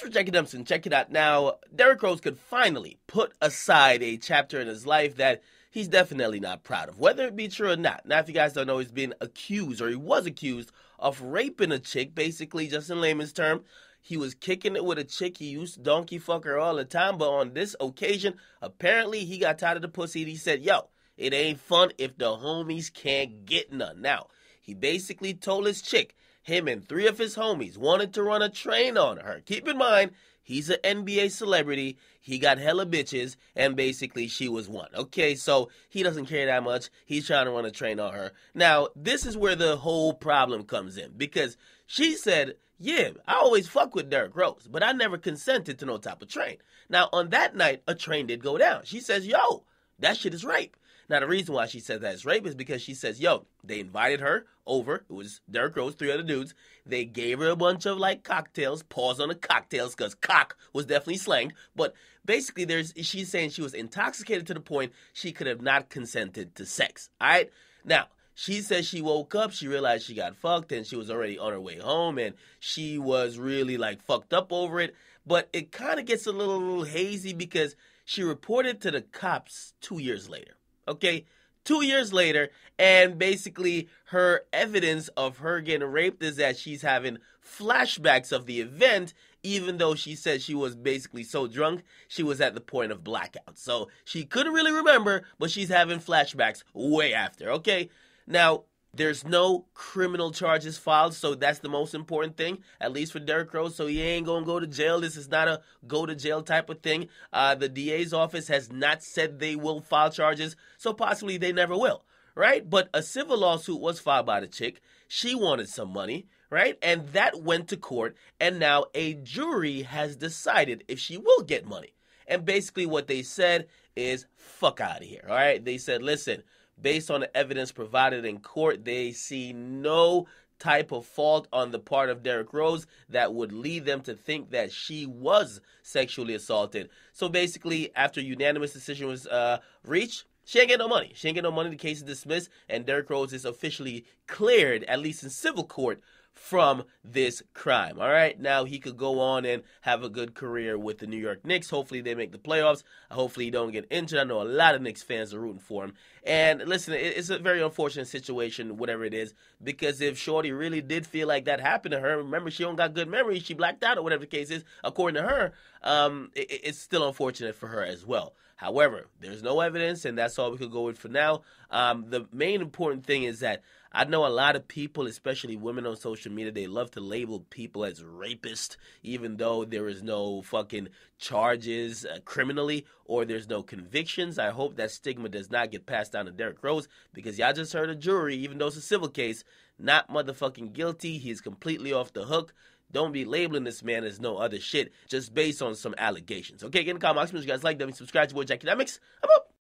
As for Jackie Dempsey, check it out. Now, Derrick Rose could finally put aside a chapter in his life that he's definitely not proud of, whether it be true or not. Now, if you guys don't know, he's been accused, or he was accused, of raping a chick, basically, just in layman's term. He was kicking it with a chick. He used to donkey fuck her all the time, but on this occasion, apparently, he got tired of the pussy, and he said, yo, it ain't fun if the homies can't get none. Now, he basically told his chick, him and three of his homies wanted to run a train on her. Keep in mind, he's an NBA celebrity. He got hella bitches, and basically she was one. Okay, so he doesn't care that much. He's trying to run a train on her. Now, this is where the whole problem comes in, because she said, yeah, I always fuck with Derrick Rose, but I never consented to no type of train. Now, on that night, a train did go down. She says, yo, that shit is rape. Now, the reason why she says that it's rape is because she says, yo, they invited her over. It was Derrick Rose, three other dudes. They gave her a bunch of, like, cocktails. Pause on the cocktails, because cock was definitely slang. But basically, she's saying she was intoxicated to the point she could have not consented to sex. All right? Now, she says she woke up, she realized she got fucked, and she was already on her way home, and she was really, like, fucked up over it. But it kind of gets a little hazy, because she reported to the cops 2 years later. Okay, 2 years later, and basically her evidence of her getting raped is that she's having flashbacks of the event, even though she said she was basically so drunk, she was at the point of blackout. So she couldn't really remember, but she's having flashbacks way after, okay? Now, there's no criminal charges filed, so that's the most important thing, at least for Derrick Rose, so he ain't going to go to jail. This is not a go-to-jail type of thing. The DA's office has not said they will file charges, so possibly they never will, right? But a civil lawsuit was filed by the chick. She wanted some money, right? And that went to court, and now a jury has decided if she will get money. And basically what they said is, fuck out of here, all right? They said, listen, based on the evidence provided in court, they see no type of fault on the part of Derrick Rose that would lead them to think that she was sexually assaulted. So basically, after a unanimous decision was reached, she ain't get no money. She ain't get no money. The case is dismissed, and Derrick Rose is officially cleared, at least in civil court, from this crime. All right, now he could go on and have a good career with the New York Knicks. Hopefully they make the playoffs. Hopefully he don't get injured. I know a lot of Knicks fans are rooting for him. And listen, it's a very unfortunate situation, whatever it is, because if Shorty really did feel like that happened to her, remember, she don't got good memories. She blacked out or whatever the case is. According to her, it's still unfortunate for her as well. However, there's no evidence, and that's all we could go with for now. The main important thing is that I know a lot of people, especially women on social media, they love to label people as rapists, even though there is no fucking charges criminally or there's no convictions. I hope that stigma does not get passed down to Derrick Rose, because y'all just heard a jury, even though it's a civil case, not motherfucking guilty. He's completely off the hook. Don't be labeling this man as no other shit just based on some allegations. Okay, get in the comment box. If you guys like that, subscribe to Jackie Dempsey. I'm up.